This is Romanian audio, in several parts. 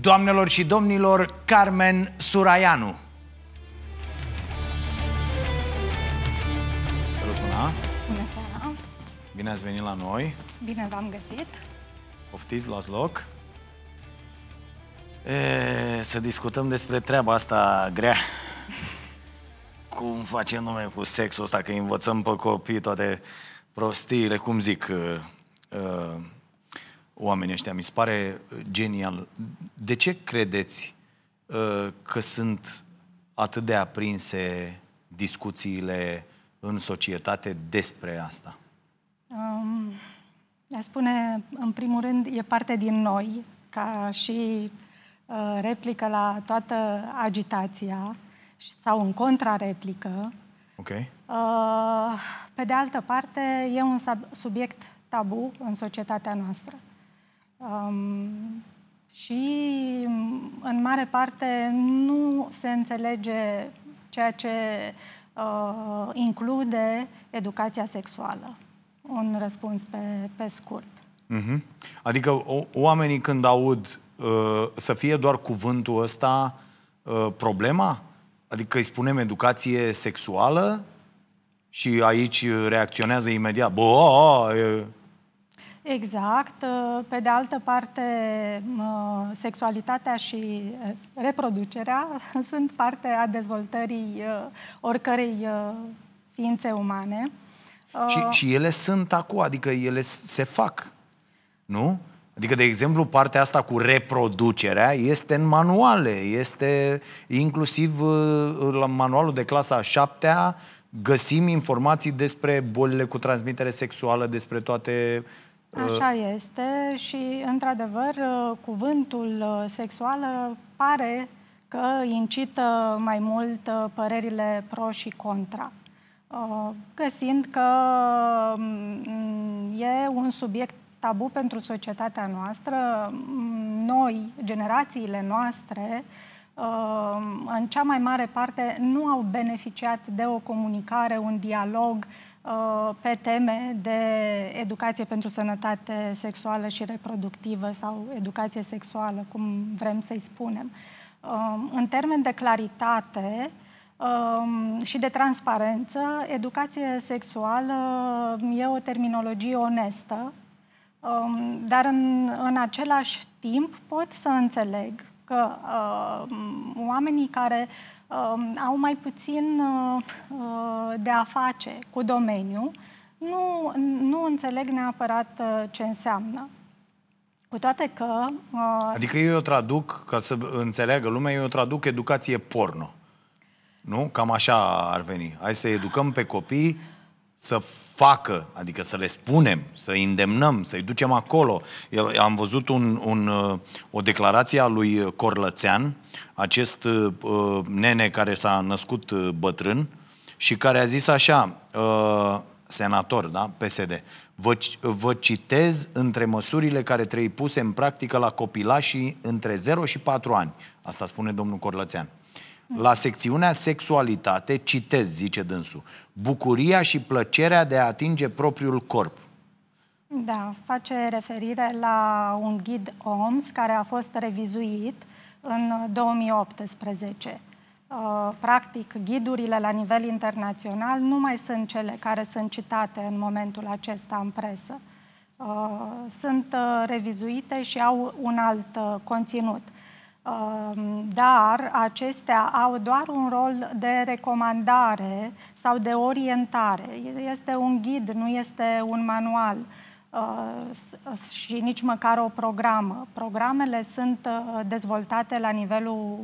Doamnelor și domnilor, Carmen Suraianu. Bună! Bună seara! Bine ați venit la noi! Bine v-am găsit! Poftiți, luați loc! Să discutăm despre treaba asta grea. Cum facem noi cu sexul ăsta, că învățăm pe copii toate prostiile, cum zic... Oamenii ăștia, mi se pare genial. De ce credeți că sunt atât de aprinse discuțiile în societate despre asta? Aș spune, în primul rând, e parte din noi, ca și replică la toată agitația sau în contrareplică. Okay. Pe de altă parte, e un subiect tabu în societatea noastră. Și în mare parte nu se înțelege ceea ce include educația sexuală. Un răspuns pe scurt. Adică oamenii când aud să fie doar cuvântul ăsta problema? Adică îi spunem educație sexuală și aici reacționează imediat. Exact. Pe de altă parte, sexualitatea și reproducerea sunt parte a dezvoltării oricărei ființe umane. Și ele sunt acum, adică ele se fac, nu? Adică, de exemplu, partea asta cu reproducerea este în manuale, este inclusiv la manualul de clasa a 7-a, găsim informații despre bolile cu transmitere sexuală, despre toate... Așa este și, într-adevăr, cuvântul sexual pare că incită mai mult părerile pro și contra, găsind că e un subiect tabu pentru societatea noastră. Noi, generațiile noastre, în cea mai mare parte nu au beneficiat de o comunicare, un dialog pe teme de educație pentru sănătate sexuală și reproductivă sau educație sexuală, cum vrem să-i spunem. În termen de claritate și de transparență, educație sexuală e o terminologie onestă, dar în același timp pot să înțeleg că oamenii care au mai puțin de a face cu domeniul nu înțeleg neapărat ce înseamnă. Cu toate că... Adică eu traduc, ca să înțeleagă lumea, eu traduc educație porno. Nu? Cam așa ar veni. Hai să educăm pe copii să facă, adică să le spunem, să îi îndemnăm, să-i ducem acolo. Am văzut o declarație a lui Corlățean, acest nene care s-a născut bătrân și care a zis așa, senator, da? PSD, vă citez între măsurile care trebuie puse în practică la copilașii între 0 și 4 ani. Asta spune domnul Corlățean. La secțiunea sexualitate, citez, zice dânsul, bucuria și plăcerea de a atinge propriul corp. Da, face referire la un ghid OMS care a fost revizuit în 2018. Practic, ghidurile la nivel internațional nu mai sunt cele care sunt citate în momentul acesta în presă. Sunt revizuite și au un alt conținut. Dar acestea au doar un rol de recomandare sau de orientare. Este un ghid, nu este un manual și nici măcar o programă. Programele sunt dezvoltate la nivelul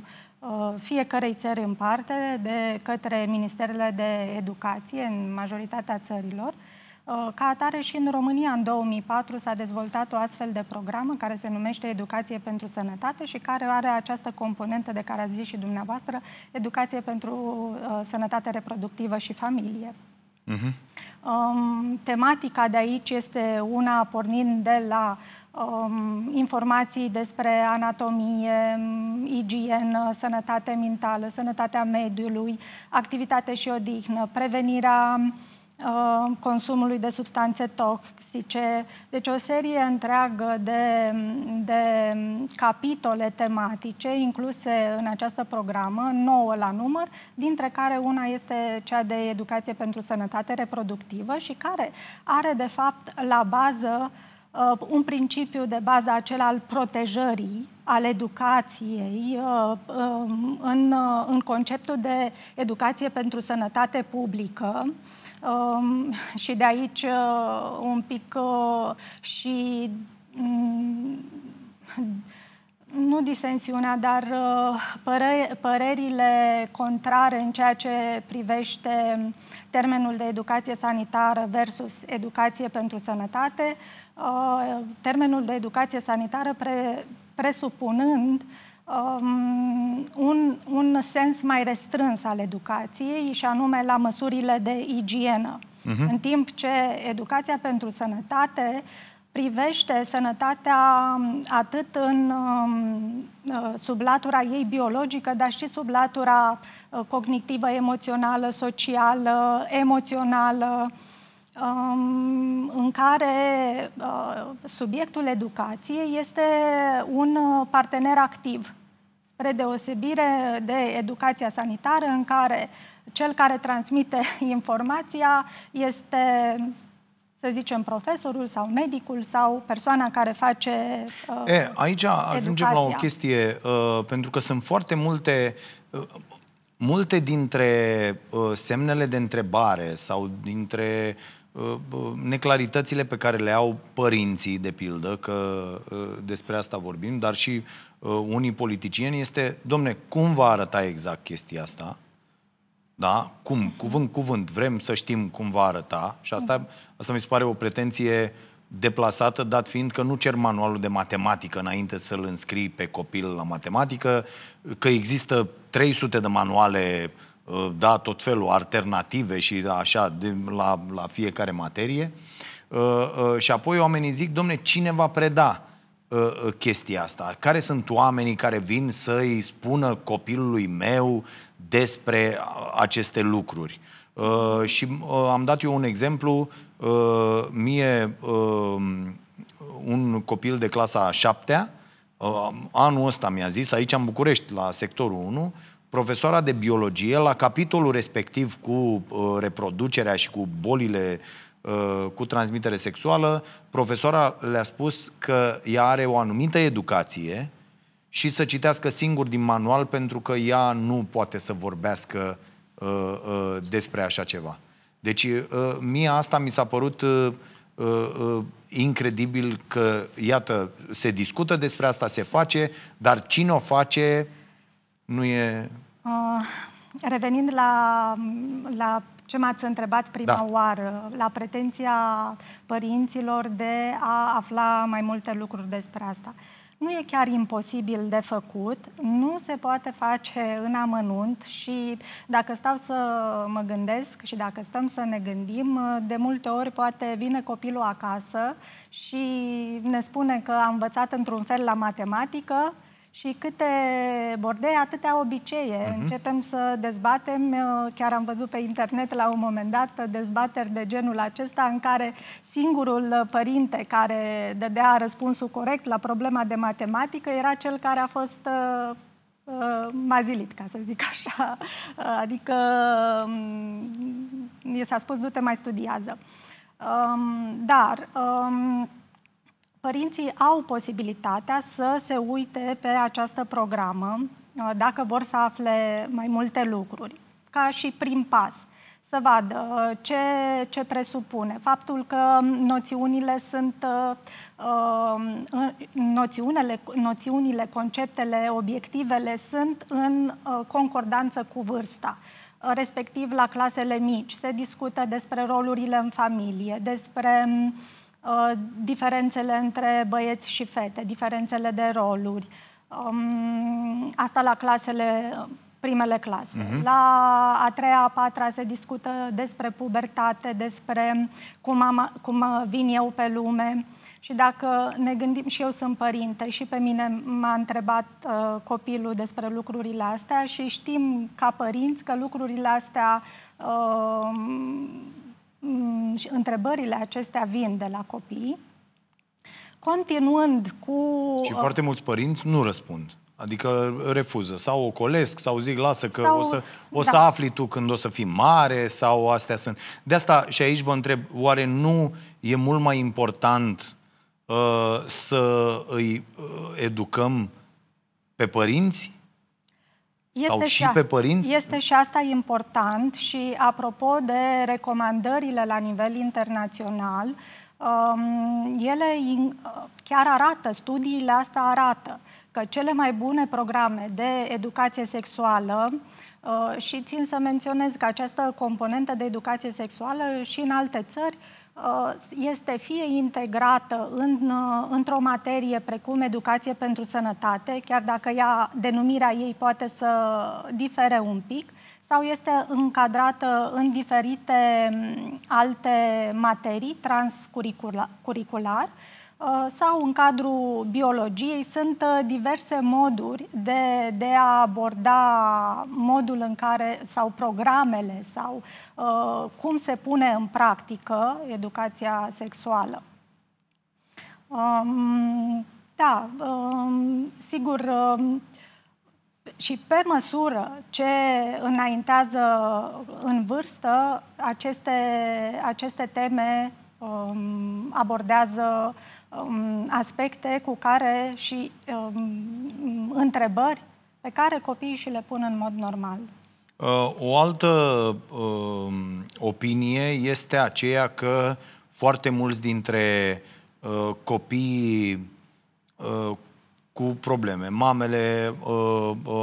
fiecărei țări în parte de către ministerele de educație în majoritatea țărilor. Ca atare și în România, în 2004, s-a dezvoltat o astfel de programă care se numește Educație pentru Sănătate și care are această componentă de care ați zis și dumneavoastră, Educație pentru Sănătate Reproductivă și Familie. Tematica de aici este una pornind de la informații despre anatomie, igienă, sănătate mentală, sănătatea mediului, activitate și odihnă, prevenirea consumului de substanțe toxice. Deci o serie întreagă de capitole tematice incluse în această programă, 9 la număr, dintre care una este cea de educație pentru sănătate reproductivă și care are de fapt la bază un principiu de bază acela al protejării, al educației, în conceptul de educație pentru sănătate publică. Și de aici un pic și nu disensiunea, dar părerile contrare în ceea ce privește termenul de educație sanitară versus educație pentru sănătate, termenul de educație sanitară presupunând un sens mai restrâns al educației și anume la măsurile de igienă, în timp ce educația pentru sănătate privește sănătatea atât sub latura ei biologică, dar și sub latura cognitivă, emoțională, socială, emoțională, în care subiectul educației este un partener activ, spre deosebire de educația sanitară, în care cel care transmite informația este, să zicem, profesorul sau medicul sau persoana care face aici ajungem educația. La o chestie, pentru că sunt foarte multe... multe dintre semnele de întrebare sau dintre neclaritățile pe care le au părinții, de pildă, că despre asta vorbim, dar și unii politicieni, este, domne, cum va arăta exact chestia asta? Da? Cum? Cuvânt, vrem să știm cum va arăta și asta mi se pare o pretenție deplasată, dat fiind că nu cer manualul de matematică înainte să-l înscrii pe copil la matematică, că există 300 de manuale, da, tot felul, alternative și așa, la fiecare materie. Și apoi oamenii zic, domne, cine va preda chestia asta? Care sunt oamenii care vin să-i spună copilului meu despre aceste lucruri? Și am dat eu un exemplu. Mie, un copil de clasa 7-a, anul ăsta mi-a zis, aici în București, la sectorul 1, profesoara de biologie, la capitolul respectiv cu reproducerea și cu bolile cu transmitere sexuală, profesoara le-a spus că ea are o anumită educație și să citească singur din manual pentru că ea nu poate să vorbească despre așa ceva. Deci mie asta mi s-a părut incredibil că, iată, se discută despre asta, se face, dar cine o face nu e... Revenind la ce m-ați întrebat prima oară, la pretenția părinților de a afla mai multe lucruri despre asta. Nu e chiar imposibil de făcut, nu se poate face în amănunt și dacă stau să mă gândesc și dacă stăm să ne gândim, de multe ori poate vine copilul acasă și ne spune că a învățat într-un fel la matematică și câte bordei, atâtea obiceiuri. Începem să dezbatem, chiar am văzut pe internet la un moment dat dezbateri de genul acesta în care singurul părinte care dădea răspunsul corect la problema de matematică era cel care a fost mazilit, ca să zic așa. Adică i s-a spus, du-te, mai studiază. Părinții au posibilitatea să se uite pe această programă dacă vor să afle mai multe lucruri, ca și prim pas, să vadă ce presupune. Faptul că noțiunile sunt, noțiunile, conceptele, obiectivele sunt în concordanță cu vârsta. Respectiv, la clasele mici se discută despre rolurile în familie, despre diferențele între băieți și fete, diferențele de roluri. Asta la primele clase. La a treia, a patra se discută despre pubertate, despre cum vin eu pe lume. Și dacă ne gândim, și eu sunt părinte, și pe mine m-a întrebat copilul despre lucrurile astea și știm ca părinți că lucrurile astea și întrebările acestea vin de la copii, continuând cu... Și foarte mulți părinți nu răspund. Adică refuză. Sau ocolesc, sau zic, lasă că sau, o să afli tu când o să fii mare, sau astea sunt. De asta, și aici vă întreb, oare nu e mult mai important să îi educăm pe părinți? Este și asta important. Și apropo de recomandările la nivel internațional, ele chiar arată, studiile astea arată că cele mai bune programe de educație sexuală, și țin să menționez că această componentă de educație sexuală și în alte țări este fie integrată într-o materie precum educație pentru sănătate, chiar dacă denumirea ei poate să difere un pic, sau este încadrată în diferite alte materii transcurricular, sau în cadrul biologiei. Sunt diverse moduri de a aborda modul în care, sau programele, sau cum se pune în practică educația sexuală. Sigur, și pe măsură ce înaintează în vârstă, aceste teme abordează aspecte cu care și întrebări pe care copiii și le pun în mod normal. O altă opinie este aceea că foarte mulți dintre copiii cu probleme, mamele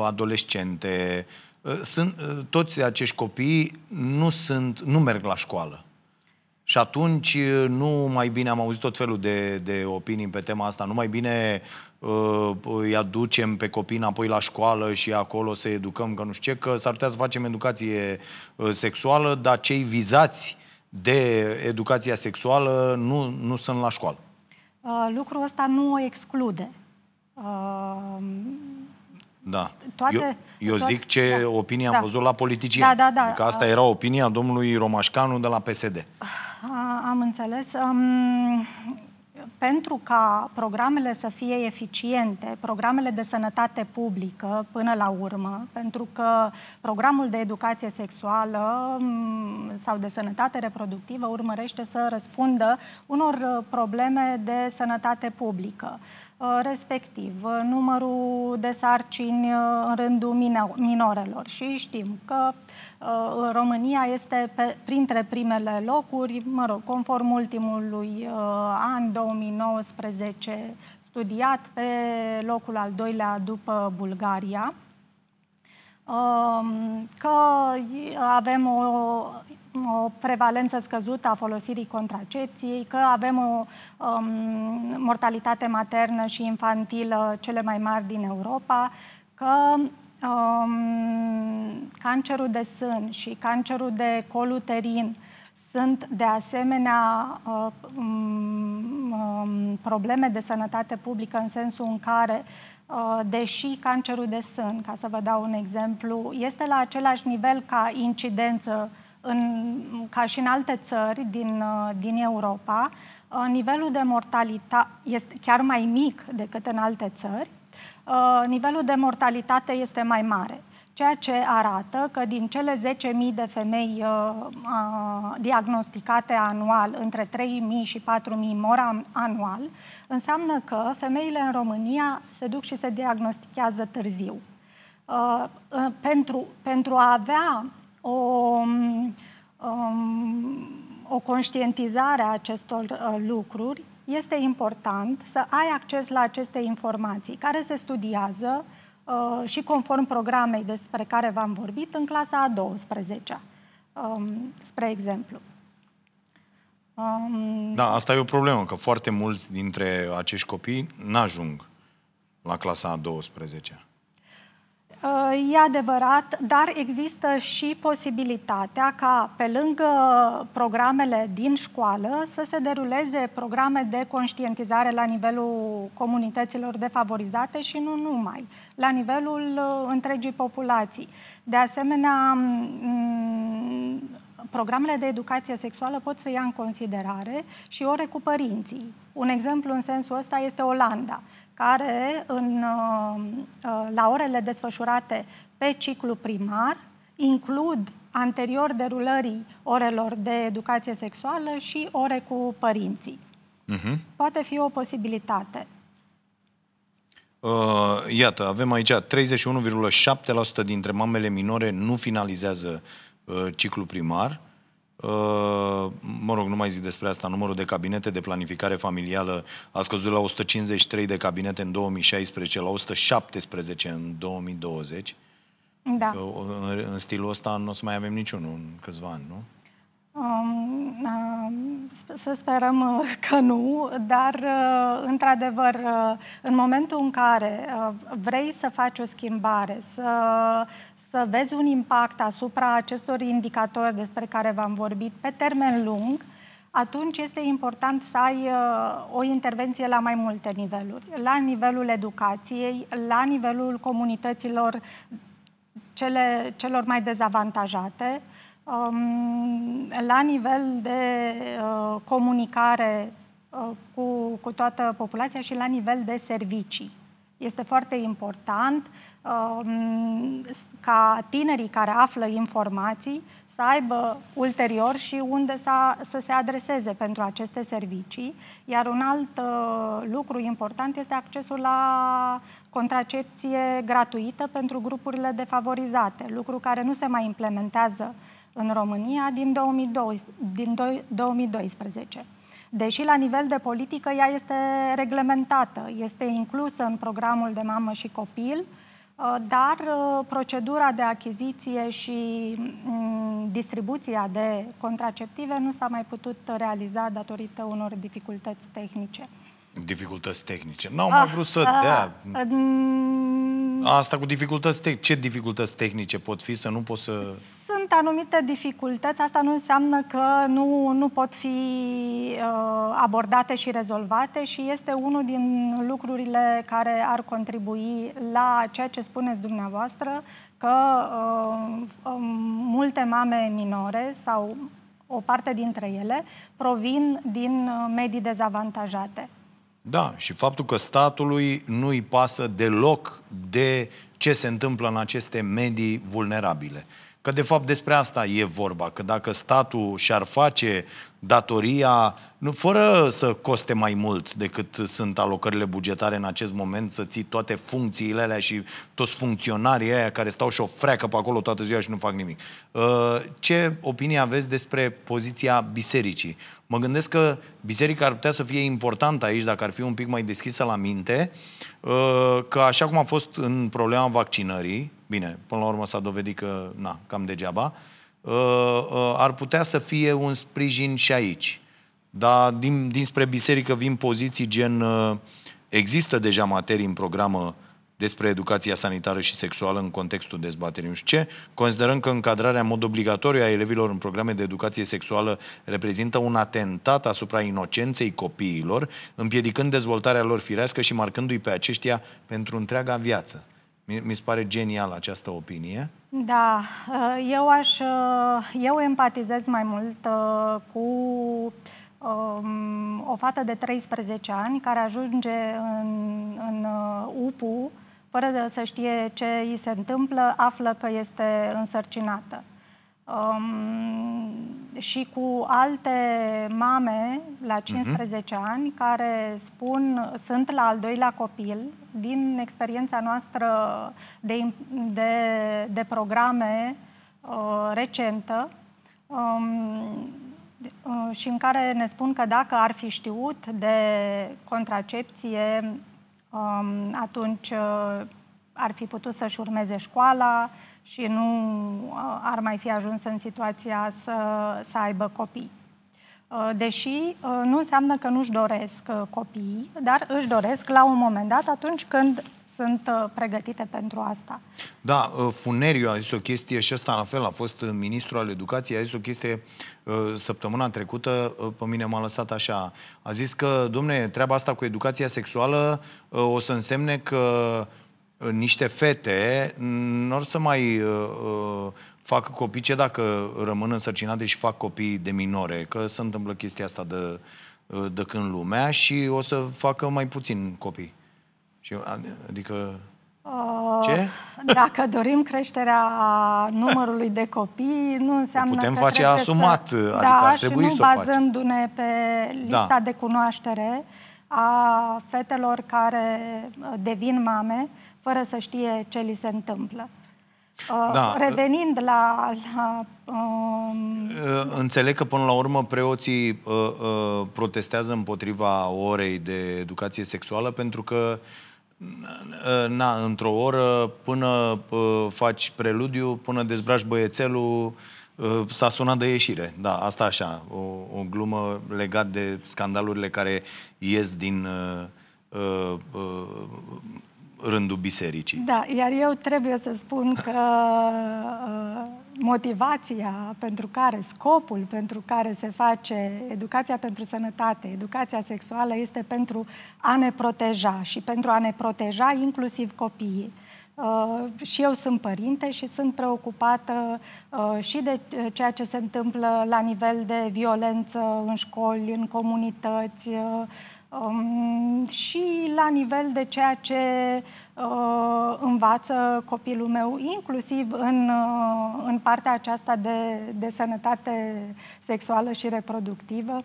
adolescente, toți acești copii nu merg la școală. Și atunci, nu mai bine, am auzit tot felul de opinii pe tema asta, nu mai bine îi aducem pe copii înapoi la școală și acolo să educăm, că nu știu ce, că s-ar putea să facem educație sexuală, dar cei vizați de educația sexuală nu sunt la școală. Lucrul ăsta nu o exclude. Da. Eu zic ce opinie am văzut la politicieni. Adică asta era opinia domnului Romașcanu de la PSD. Am înțeles. Pentru ca programele să fie eficiente, programele de sănătate publică până la urmă, pentru că programul de educație sexuală sau de sănătate reproductivă urmărește să răspundă unor probleme de sănătate publică, respectiv numărul de sarcini în rândul minorelor. Și știm că România este printre primele locuri, mă rog, conform ultimului an, 2019, studiat, pe locul al doilea după Bulgaria, că avem o prevalență scăzută a folosirii contracepției, că avem o mortalitate maternă și infantilă cele mai mari din Europa, că cancerul de sân și cancerul de col uterin sunt de asemenea probleme de sănătate publică, în sensul în care, deși cancerul de sân, ca să vă dau un exemplu, este la același nivel ca incidență ca și în alte țări din Europa, nivelul de mortalitate este chiar mai mic decât în alte țări, nivelul de mortalitate este mai mare. Ceea ce arată că din cele 10.000 de femei diagnosticate anual, între 3.000 și 4.000 mor anual, înseamnă că femeile în România se duc și se diagnostichează târziu. Pentru a avea o conștientizare a acestor lucruri, este important să ai acces la aceste informații care se studiază și conform programei despre care v-am vorbit în clasa a 12-a, spre exemplu. Da, asta e o problemă, că foarte mulți dintre acești copii n-ajung la clasa a 12-a. E adevărat, dar există și posibilitatea ca, pe lângă programele din școală, să se deruleze programe de conștientizare la nivelul comunităților defavorizate și nu numai, la nivelul întregii populații. De asemenea, programele de educație sexuală pot să ia în considerare și ore cu părinții. Un exemplu în sensul ăsta este Olanda, care la orele desfășurate pe ciclu primar includ anterior derulării orelor de educație sexuală și ore cu părinții. Poate fi o posibilitate. Iată, avem aici 31,7% dintre mamele minore nu finalizează ciclu primar. Mă rog, nu mai zic despre asta, numărul de cabinete de planificare familială a scăzut la 153 de cabinete în 2016, la 117 în 2020. Da. În stilul ăsta nu o să mai avem niciunul în câțiva ani, nu? Să sperăm că nu, dar într-adevăr, în momentul în care vrei să faci o schimbare, să vezi un impact asupra acestor indicatori despre care v-am vorbit pe termen lung, atunci este important să ai o intervenție la mai multe niveluri. La nivelul educației, la nivelul comunităților celor mai dezavantajate, la nivel de comunicare cu toată populația și la nivel de servicii. Este foarte important ca tinerii care află informații să aibă ulterior și unde să se adreseze pentru aceste servicii. Iar un alt lucru important este accesul la contracepție gratuită pentru grupurile defavorizate, lucru care nu se mai implementează în România din 2012. Deși la nivel de politică ea este reglementată, este inclusă în programul de mamă și copil, dar procedura de achiziție și distribuția de contraceptive nu s-a mai putut realiza datorită unor dificultăți tehnice. Dificultăți tehnice? N-au mai vrut să dea... Asta cu dificultăți tehnice, ce dificultăți tehnice pot fi să nu pot să... Sunt anumite dificultăți, asta nu înseamnă că nu pot fi abordate și rezolvate și este unul din lucrurile care ar contribui la ceea ce spuneți dumneavoastră, că multe mame minore sau o parte dintre ele provin din medii dezavantajate. Da, și faptul că statului nu îi pasă deloc de ce se întâmplă în aceste medii vulnerabile. Că de fapt despre asta e vorba, că dacă statul și-ar face datoria, fără să coste mai mult decât sunt alocările bugetare în acest moment, să ții toate funcțiile alea și toți funcționarii aia care stau și o freacă pe acolo toată ziua și nu fac nimic. Ce opinie aveți despre poziția bisericii? Mă gândesc că biserica ar putea să fie importantă aici, dacă ar fi un pic mai deschisă la minte, că așa cum a fost în problema vaccinării, bine, până la urmă s-a dovedit că, na, cam degeaba, ar putea să fie un sprijin și aici. Dar dinspre biserică vin poziții gen există deja materii în programă despre educația sanitară și sexuală în contextul dezbaterii. Nu știu ce. Considerăm că încadrarea în mod obligatoriu a elevilor în programe de educație sexuală reprezintă un atentat asupra inocenței copiilor, împiedicând dezvoltarea lor firească și marcându-i pe aceștia pentru întreaga viață. Mi se pare genial această opinie. Da, eu empatizez mai mult cu o fată de 13 ani care ajunge în UPU fără să știe ce îi se întâmplă, află că este însărcinată. Și cu alte mame la 15 ani care spun, sunt la al doilea copil, din experiența noastră de programe recentă, și în care ne spun că dacă ar fi știut de contracepție, atunci ar fi putut să-și urmeze școala și nu ar mai fi ajuns în situația să aibă copii. Deși nu înseamnă că nu-și doresc copii, dar își doresc la un moment dat atunci când sunt pregătite pentru asta. Da, Funeriu a zis o chestie și ăsta la fel, a fost ministru al educației, a zis o chestie săptămâna trecută, pe mine m-a lăsat așa. A zis că, domne, treaba asta cu educația sexuală o să însemne că niște fete nu or să mai fac copii, ce dacă rămân însărcinate și fac copii de minore, că se întâmplă chestia asta de când lumea și o să facă mai puțin copii. Și, adică... Ce? Dacă dorim creșterea numărului de copii, nu înseamnă putem că face asumat, să... adică da, ar trebui și nu bazându-ne pe lipsa de cunoaștere a fetelor care devin mame fără să știe ce li se întâmplă. Revenind înțeleg că până la urmă preoții protestează împotriva orei de educație sexuală pentru că na, într-o oră, până faci preludiu, până dezbraci băiețelul, s-a sunat de ieșire. Da, asta așa, o glumă legată de scandalurile care ies din rândul bisericii. Da, iar eu trebuie să spun că motivația pentru care, scopul pentru care se face educația pentru sănătate, educația sexuală, este pentru a ne proteja și pentru a ne proteja inclusiv copiii. Și eu sunt părinte și sunt preocupată și de ceea ce se întâmplă la nivel de violență în școli, în comunități, și la nivel de ceea ce învață copilul meu, inclusiv în partea aceasta de sănătate sexuală și reproductivă.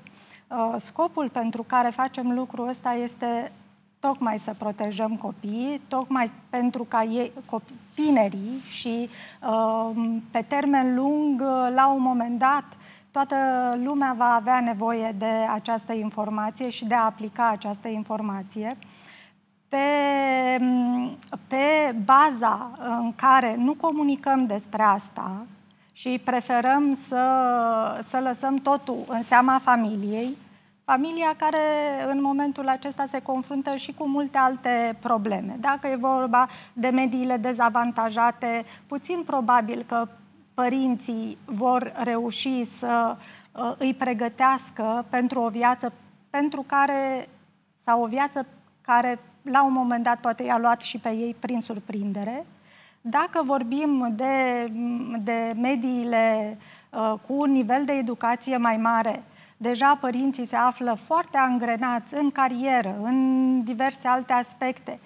Scopul pentru care facem lucrul ăsta este tocmai să protejăm copiii, tocmai pentru ca ei, tinerii și pe termen lung, la un moment dat, toată lumea va avea nevoie de această informație și de a aplica această informație pe baza în care nu comunicăm despre asta și preferăm să lăsăm totul în seama familiei, familia care în momentul acesta se confruntă și cu multe alte probleme. Dacă e vorba de mediile dezavantajate, puțin probabil că părinții vor reuși să îi pregătească pentru o viață care la un moment dat poate i-a luat și pe ei prin surprindere. Dacă vorbim de mediile cu un nivel de educație mai mare, deja părinții se află foarte angrenați în carieră, în diverse alte aspecte.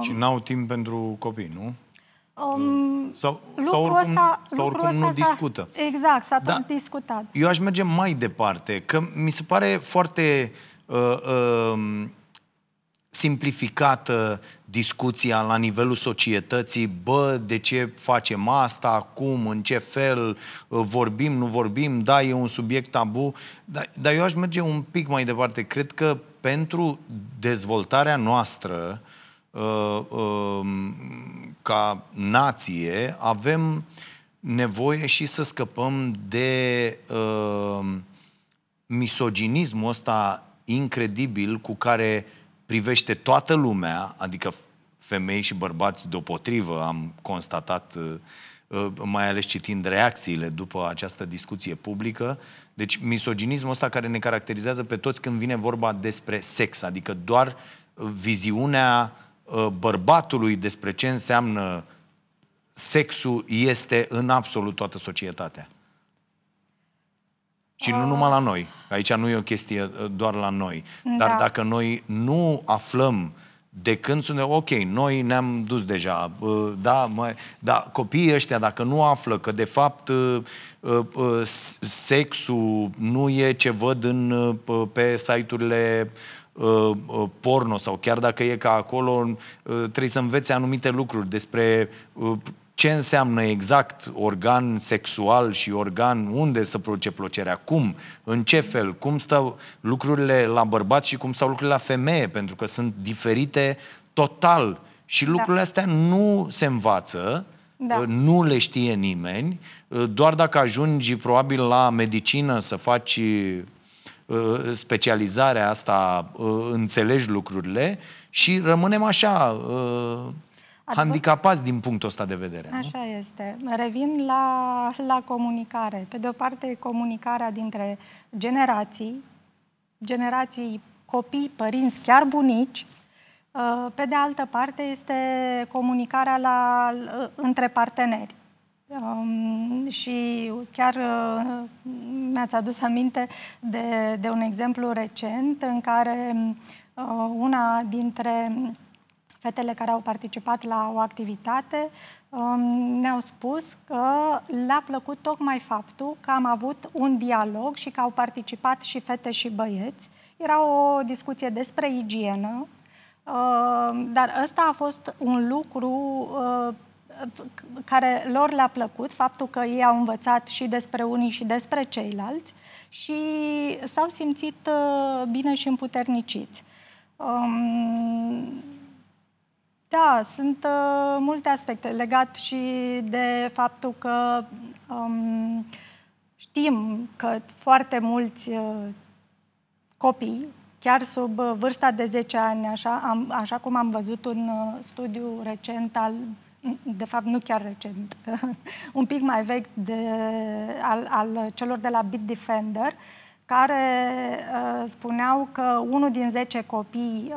Și n-au timp pentru copii, nu? Sau oricum nu discută. Exact, s-a tot discutat. Eu aș merge mai departe, că mi se pare foarte simplificată discuția la nivelul societății. Bă, de ce facem asta, cum, în ce fel, vorbim, nu vorbim, da, e un subiect tabu, dar eu aș merge un pic mai departe. Cred că pentru dezvoltarea noastră ca nație avem nevoie și să scăpăm de misoginismul ăsta incredibil cu care privește toată lumea, adică femei și bărbați deopotrivă, am constatat, mai ales citind reacțiile după această discuție publică. Deci misoginismul ăsta care ne caracterizează pe toți când vine vorba despre sex, adică doar viziunea bărbatului despre ce înseamnă sexul este în absolut toată societatea. Și nu numai la noi. Aici nu e o chestie doar la noi. Dar dacă noi nu aflăm de când suntem, ok, noi ne-am dus deja, dar copiii ăștia, dacă nu află că de fapt sexul nu e ce văd pe site-urile porno, sau chiar dacă e ca acolo, trebuie să înveți anumite lucruri despre ce înseamnă exact organ sexual și organ, unde se produce plăcerea, cum, în ce fel, cum stau lucrurile la bărbat și cum stau lucrurile la femeie, pentru că sunt diferite total și lucrurile astea nu se învață. Nu le știe nimeni. Doar dacă ajungi probabil la medicină să faci specializarea asta, înțelegi lucrurile și rămânem așa handicapați din punctul ăsta de vedere. Așa este. Revin la comunicare. Pe de o parte, comunicarea dintre generații, copii, părinți, chiar bunici. Pe de altă parte, este comunicarea între parteneri. Și chiar mi-ați adus aminte de un exemplu recent în care una dintre fetele care au participat la o activitate ne-au spus că le-a plăcut tocmai faptul că am avut un dialog și că au participat și fete și băieți. Era o discuție despre igienă, dar ăsta a fost un lucru care lor le-a plăcut, faptul că ei au învățat și despre unii și despre ceilalți și s-au simțit bine și împuterniciți. Da, sunt multe aspecte legate și de faptul că știm că foarte mulți copii, chiar sub vârsta de 10 ani, așa cum am văzut un studiu recent al... De fapt, nu chiar recent, un pic mai vechi, al celor de la Bitdefender, care spuneau că 1 din 10 copii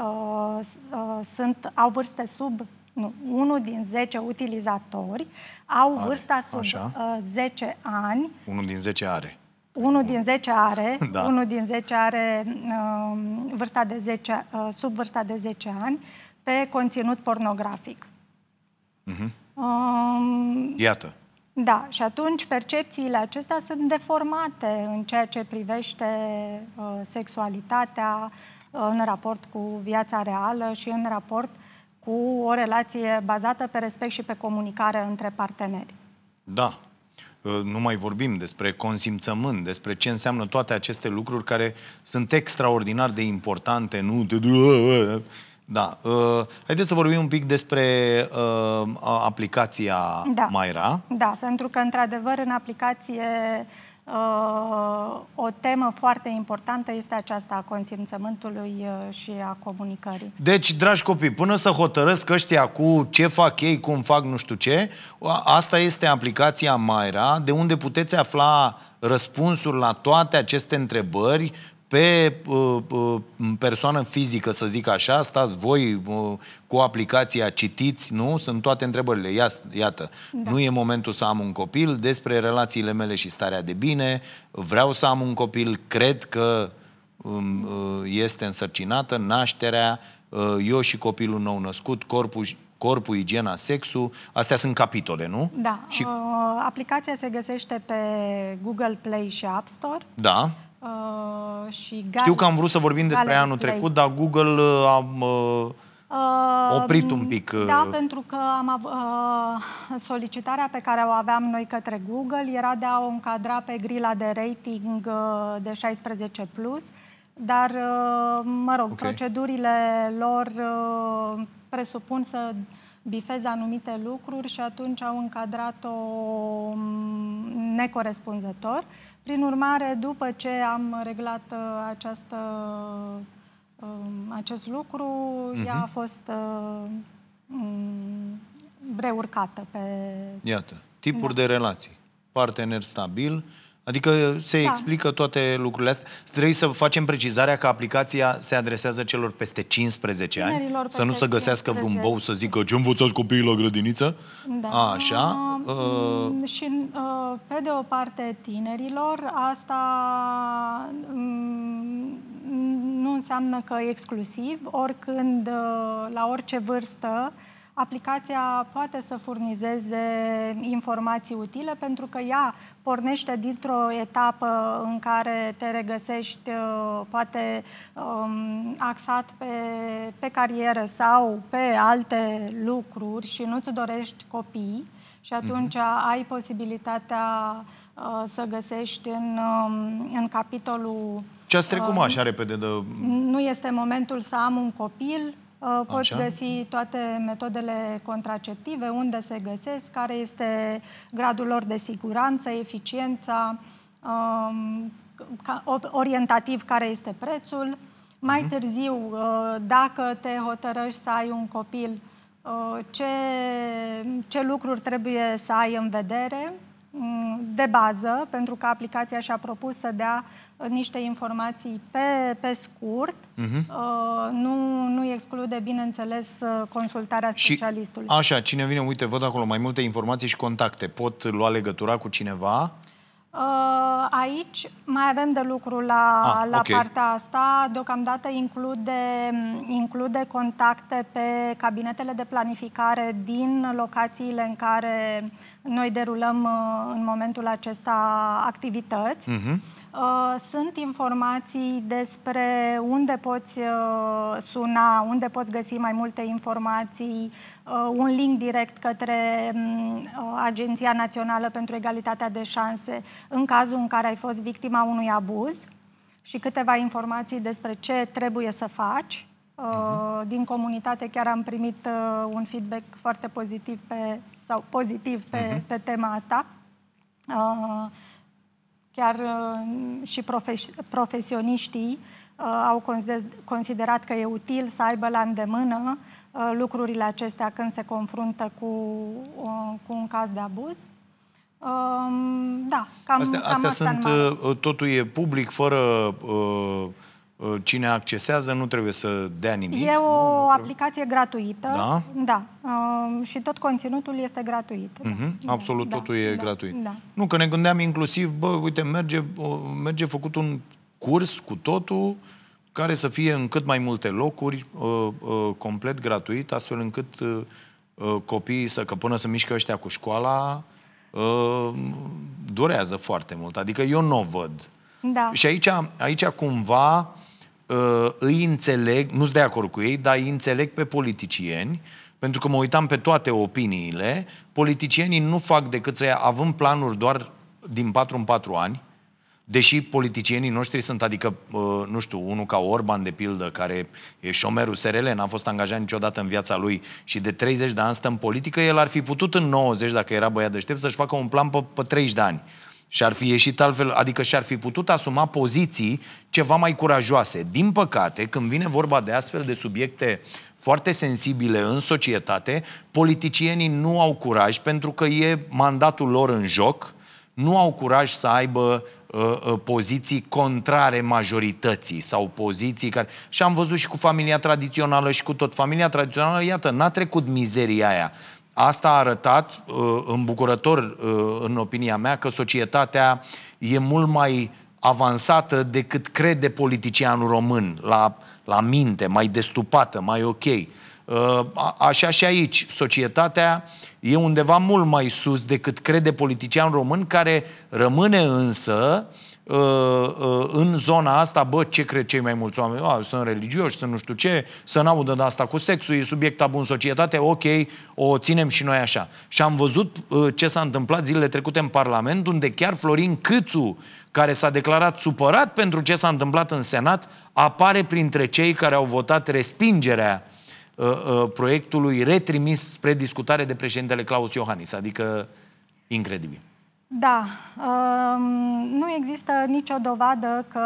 au vârste sub... Nu, 1 din 10 utilizatori au vârsta sub 10 ani. 1 din 10 are. 1 din 10 are, da. 1 din 10 are sub vârsta de 10 ani pe conținut pornografic. Iată. Da, și atunci percepțiile acestea sunt deformate în ceea ce privește sexualitatea în raport cu viața reală și în raport cu o relație bazată pe respect și pe comunicare între parteneri. Da. Nu mai vorbim despre consimțământ, despre ce înseamnă toate aceste lucruri care sunt extraordinar de importante, nu... Da. Haideți să vorbim un pic despre aplicația Maira. Da, pentru că, într-adevăr, în aplicație o temă foarte importantă este aceasta a consimțământului și a comunicării. Deci, dragi copii, până să hotărăsc ăștia cu ce fac ei, cum fac nu știu ce, asta este aplicația Maira, de unde puteți afla răspunsuri la toate aceste întrebări pe persoană fizică, să zic așa. Stați voi cu aplicația, citiți, nu? Sunt toate întrebările. Iată, da. Nu e momentul să am un copil, despre relațiile mele și starea de bine, vreau să am un copil, cred că este însărcinată, nașterea, eu și copilul nou născut, corpul, igiena, sexul, astea sunt capitole, nu? Da. Și... aplicația se găsește pe Google Play și App Store. Da. Știu că am vrut să vorbim despre anul trecut, dar Google a oprit un pic. Da, pentru că solicitarea pe care o aveam noi către Google era de a o încadra pe grila de rating de 16+, dar, mă rog, procedurile lor presupun să bifeze anumite lucruri și atunci au încadrat-o necorespunzător. Prin urmare, după ce am reglat acest lucru, ea a fost reurcată pe... Iată, tipuri de relații, partener stabil, adică se explică toate lucrurile astea. Trebuie să facem precizarea că aplicația se adresează celor peste 15 ani, să nu se găsească vreun bou să zică ce învățați copiii la grădiniță. Da. Așa. Și pe de o parte tinerilor, asta nu înseamnă că e exclusiv, oricând, la orice vârstă, aplicația poate să furnizeze informații utile pentru că ea pornește dintr-o etapă în care te regăsești poate axat pe carieră sau pe alte lucruri și nu-ți dorești copii și atunci ai posibilitatea să găsești în capitolul... Ce-ați trecut așa repede de... Nu este momentul să am un copil... Poți găsi toate metodele contraceptive, unde se găsesc, care este gradul lor de siguranță, eficiența, orientativ care este prețul. Mai târziu, dacă te hotărăști să ai un copil, ce lucruri trebuie să ai în vedere de bază, pentru că aplicația și-a propus să dea niște informații pe scurt, nu exclude, bineînțeles, consultarea specialistului. Și, așa, cine vine, uite, văd acolo mai multe informații și contacte. Pot lua legătura cu cineva? Aici mai avem de lucru la partea asta. Deocamdată include contacte pe cabinetele de planificare din locațiile în care noi derulăm în momentul acesta activități. Sunt informații despre unde poți suna, unde poți găsi mai multe informații, un link direct către Agenția Națională pentru Egalitatea de Șanse în cazul în care ai fost victima unui abuz și câteva informații despre ce trebuie să faci. Din comunitate chiar am primit un feedback foarte pozitiv pe tema asta. Chiar și profesioniștii au considerat că e util să aibă la îndemână lucrurile acestea când se confruntă cu un caz de abuz. Da, cam astea sunt, totul e public, fără cine accesează, nu trebuie să dea nimic. E o aplicație gratuită. Da? Da. Și tot conținutul este gratuit. Absolut, totul e gratuit. Da. Nu, că ne gândeam inclusiv, bă, uite, merge făcut un curs cu totul, care să fie în cât mai multe locuri, complet gratuit, astfel încât copiii că până să mișcă ăștia cu școala, durează foarte mult. Adică eu nu o văd. Da. Și aici cumva îi înțeleg, nu-s de acord cu ei, dar îi înțeleg pe politicieni, pentru că mă uitam pe toate opiniile, politicienii nu fac decât să avem planuri doar din 4 în 4 ani, deși politicienii noștri sunt, adică, nu știu, unul ca Orban, de pildă, care e șomerul SRL, n-a fost angajat niciodată în viața lui și de 30 de ani stă în politică, el ar fi putut în 90, dacă era băiat deștept, să-și facă un plan pe 30 de ani. Și ar fi ieșit altfel, adică și-ar fi putut asuma poziții ceva mai curajoase. Din păcate, când vine vorba de astfel de subiecte foarte sensibile în societate, politicienii nu au curaj, pentru că e mandatul lor în joc, nu au curaj să aibă poziții contrare majorității sau poziții care... Și am văzut și cu familia tradițională și cu tot. Familia tradițională, iată, n-a trecut mizeria aia. Asta a arătat, îmbucurător în opinia mea, că societatea e mult mai avansată decât crede politicianul român, la minte, mai destupată, mai ok. Așa și aici, societatea e undeva mult mai sus decât crede politicianul român, care rămâne însă în zona asta, bă, ce cred cei mai mulți oameni? Sunt religioși, sunt nu știu ce, să n-audă de asta cu sexul, e subiect tabu în societate, ok, o ținem și noi așa. Și am văzut ce s-a întâmplat zilele trecute în Parlament, unde chiar Florin Câțu, care s-a declarat supărat pentru ce s-a întâmplat în Senat, apare printre cei care au votat respingerea proiectului retrimis spre discutare de președintele Claus Iohannis. Adică, incredibil. Da, nu există nicio dovadă că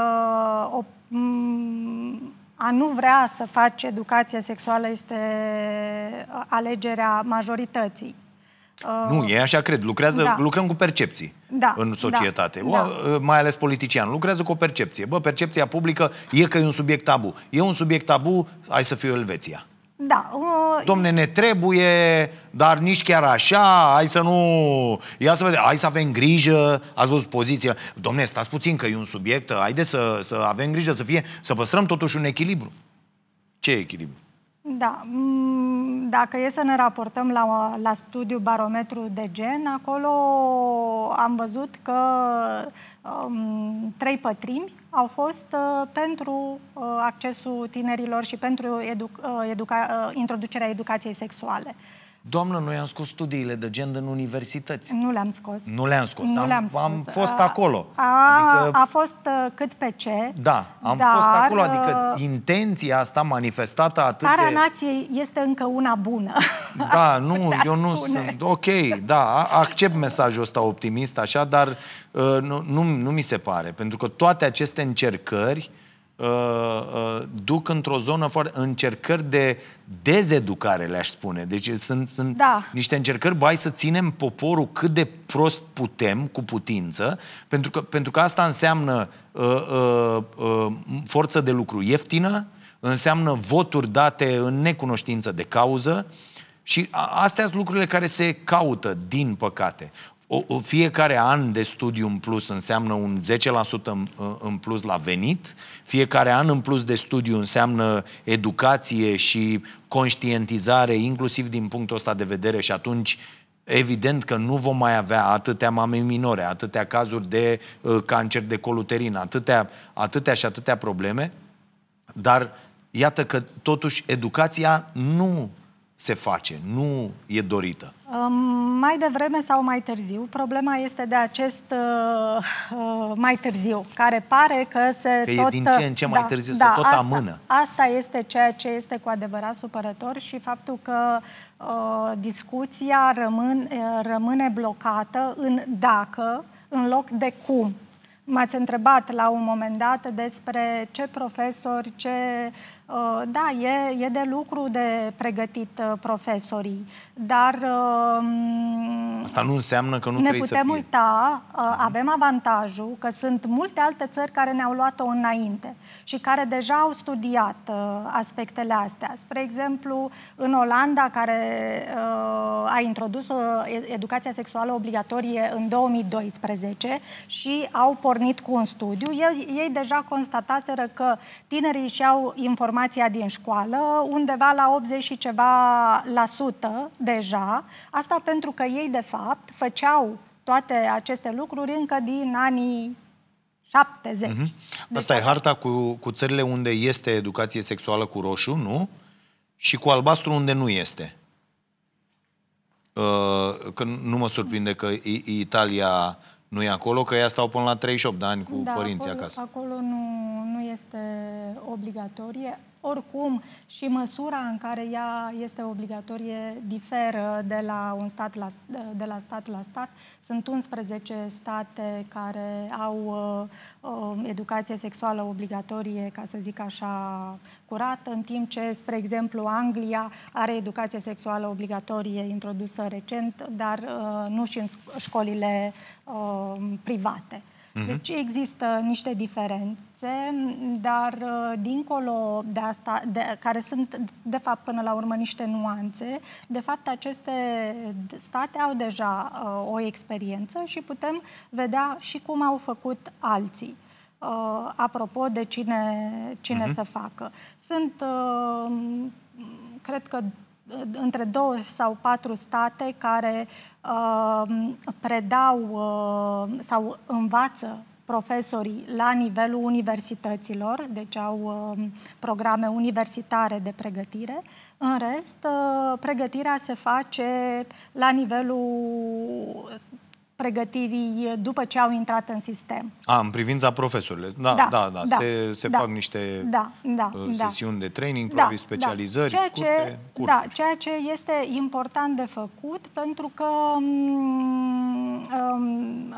a nu vrea să faci educație sexuală este alegerea majorității. Nu, ei așa cred. Lucrăm cu percepții în societate. Mai ales politician. Lucrează cu o percepție. Bă, percepția publică e că e un subiect tabu. E un subiect tabu, hai să fiu Elveția. Da. Domne, ne trebuie, dar nici chiar așa, hai să nu... Ia să vedem, hai să avem grijă, ați văzut poziția. Domne, stați puțin că e un subiect, haideți să avem grijă, să păstrăm totuși un echilibru. Ce echilibru? Da, dacă e să ne raportăm la studiul barometru de gen, acolo am văzut că 3/4 au fost pentru accesul tinerilor și pentru introducerea educației sexuale. Doamnă, noi am scos studiile de gen din universități. Nu le-am scos. Nu le-am scos. Am fost acolo. Adică... A fost cât pe ce. Da, am fost acolo. Adică intenția asta manifestată atât de... Starea nației este încă una bună. Da, nu, eu nu sunt... Ok, da, accept mesajul ăsta optimist, așa, dar nu mi se pare. Pentru că toate aceste încercări duc într-o zonă foarte... încercări de dezeducare, le-aș spune. Deci sunt da. Niște încercări, bă, hai să ținem poporul cât de prost putem, cu putință, pentru că asta înseamnă forță de lucru ieftină, înseamnă voturi date în necunoștință de cauză și astea sunt lucrurile care se caută, din păcate. Fiecare an de studiu în plus înseamnă un 10% în plus la venit, fiecare an în plus de studiu înseamnă educație și conștientizare, inclusiv din punctul ăsta de vedere, și atunci evident că nu vom mai avea atâtea mame minore, atâtea cazuri de cancer de coluterin, atâtea și atâtea probleme, dar iată că totuși educația nu se face, nu e dorită. Mai devreme sau mai târziu, problema este de acest mai târziu, care pare că e din ce în ce mai târziu, se tot amână. Asta este ceea ce este cu adevărat supărător și faptul că discuția rămâne blocată în dacă, în loc de cum. M-ați întrebat la un moment dat despre ce profesori, ce... Da, e de lucru de pregătit profesorii, dar... Asta nu înseamnă că nu trebuie să fie. Ne putem uita, avem avantajul că sunt multe alte țări care ne-au luat-o înainte și care deja au studiat aspectele astea. Spre exemplu, în Olanda, care a introdus educația sexuală obligatorie în 2012 și au pornit cu un studiu, ei deja constataseră că tinerii și-au informat din școală, undeva la 80% și ceva deja. Asta pentru că ei, de fapt, făceau toate aceste lucruri încă din anii 70. Mm-hmm. Asta e harta cu țările unde este educație sexuală cu roșu, nu? Și cu albastru unde nu este. Că nu mă surprinde că Italia nu e acolo, că ea stau până la 38 de ani cu părinții acasă. Acolo nu este obligatorie. Oricum, și măsura în care ea este obligatorie diferă de la stat la stat. Sunt 11 state care au educație sexuală obligatorie, ca să zic așa, curată, în timp ce, spre exemplu, Anglia are educație sexuală obligatorie introdusă recent, dar nu și în școlile private. Deci există niște diferențe, dar dincolo de asta, care sunt de fapt până la urmă niște nuanțe, de fapt aceste state au deja o experiență și putem vedea și cum au făcut alții. Apropo de cine să facă. Sunt, cred că, între 2 sau 4 state care predau sau învață profesorii la nivelul universităților, deci au programe universitare de pregătire. În rest, pregătirea se face la nivelul pregătirii după ce au intrat în sistem. În privința profesorilor. Da. Se fac niște sesiuni de training, probabil specializări, cursuri. Da, ceea ce este important de făcut, pentru că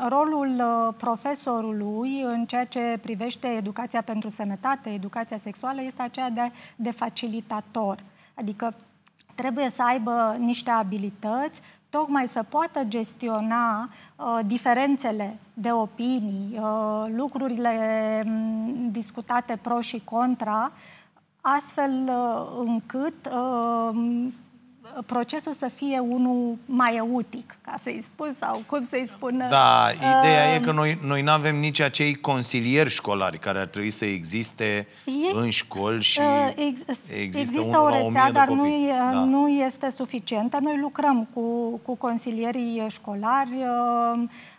rolul profesorului în ceea ce privește educația pentru sănătate, educația sexuală, este aceea de facilitator. Adică trebuie să aibă niște abilități tocmai să poată gestiona diferențele de opinii, lucrurile discutate pro și contra, astfel încât procesul să fie unul mai eutic, ca să-i spun, sau cum să-i spun. Da, ideea e că noi n-avem nici acei consilieri școlari care ar trebui să existe în școli și există o rețea, dar nu este suficientă. Noi lucrăm cu consilierii școlari.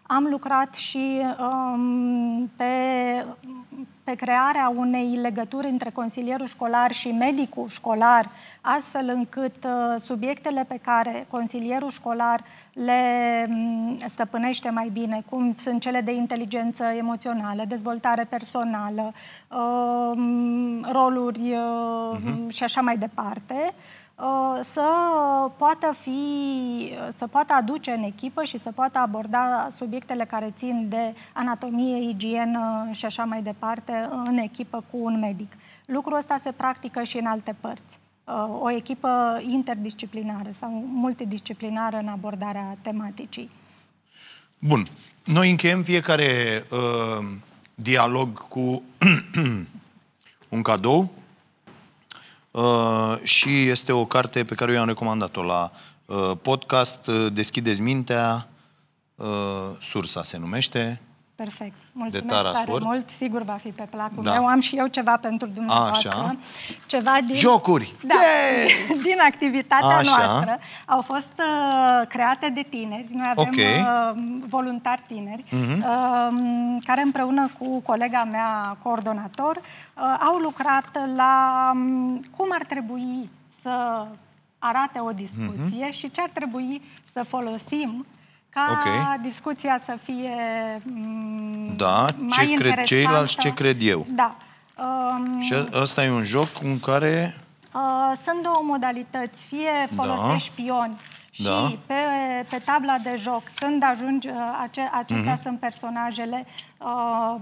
Am lucrat și pe crearea unei legături între consilierul școlar și medicul școlar, astfel încât subiectele pe care consilierul școlar le stăpânește mai bine, cum sunt cele de inteligență emoțională, dezvoltare personală, roluri și așa mai departe, să poată aduce în echipă și să poată aborda subiectele care țin de anatomie, igienă și așa mai departe în echipă cu un medic. Lucrul ăsta se practică și în alte părți. O echipă interdisciplinară sau multidisciplinară în abordarea tematicii. Bun. Noi încheiem fiecare dialog cu un cadou și este o carte pe care eu am recomandat-o la podcast, Deschideți mintea, Sursa se numește. Perfect. Mulțumesc tare mult. Sigur va fi pe placul meu. Am și eu ceva pentru dumneavoastră. Așa. Ceva din... Jocuri! Da, din activitatea noastră. Au fost create de tineri. Noi avem voluntari tineri care împreună cu colega mea coordonator au lucrat la cum ar trebui să arate o discuție și ce ar trebui să folosim ca discuția să fie mai interesantă. Ce cred ceilalți, ce cred eu. Da. Și ăsta e un joc în care... sunt două modalități. Fie folosești pioni și pe tabla de joc, când ajungi, acestea sunt personajele,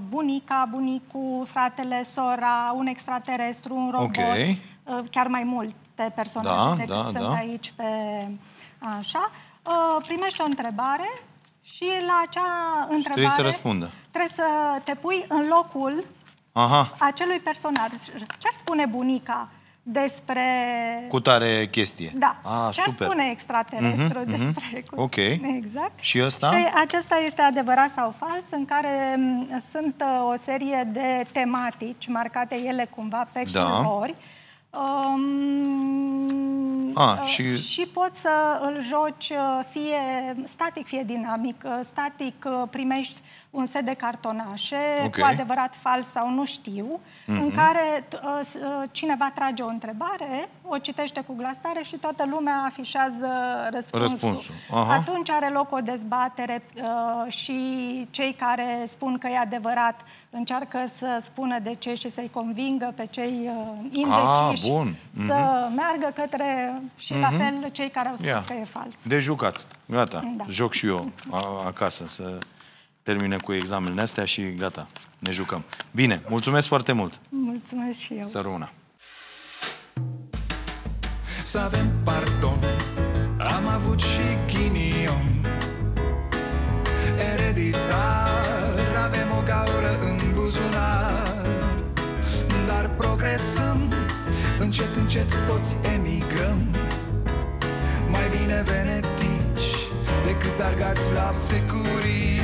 bunica, bunicul, fratele, sora, un extraterestru, un robot, chiar mai multe personaje decât sunt aici pe... Așa. Primești o întrebare și la acea întrebare trebuie să te pui în locul acelui personaj. Ce-ar spune bunica despre... Cutare chestie. Da. Ce-ar spune extraterestru despre... Ok. Exact. Și ăsta? Și acesta este adevărat sau fals, în care sunt o serie de tematici marcate ele cumva pe culori. Și poți să îl joci fie static, fie dinamic. Static primești un set de cartonașe, cu adevărat fals sau nu știu, în care cineva trage o întrebare, o citește cu glas tare și toată lumea afișează răspunsul. Atunci are loc o dezbatere și cei care spun că e adevărat încearcă să spună de ce și să-i convingă pe cei indeciși să meargă către și la fel cei care au spus că e fals. De jucat. Gata. Da. Joc și eu acasă să termine cu examenele astea și gata. Ne jucăm. Bine. Mulțumesc foarte mult. Mulțumesc și eu. Să rămână. Să avem pardon. Am avut și ghinion. Ereditar. Avem o gaură în buzunar, dar progresăm, încet, încet toți emigrăm. Mai bine venetici decât argați la securii.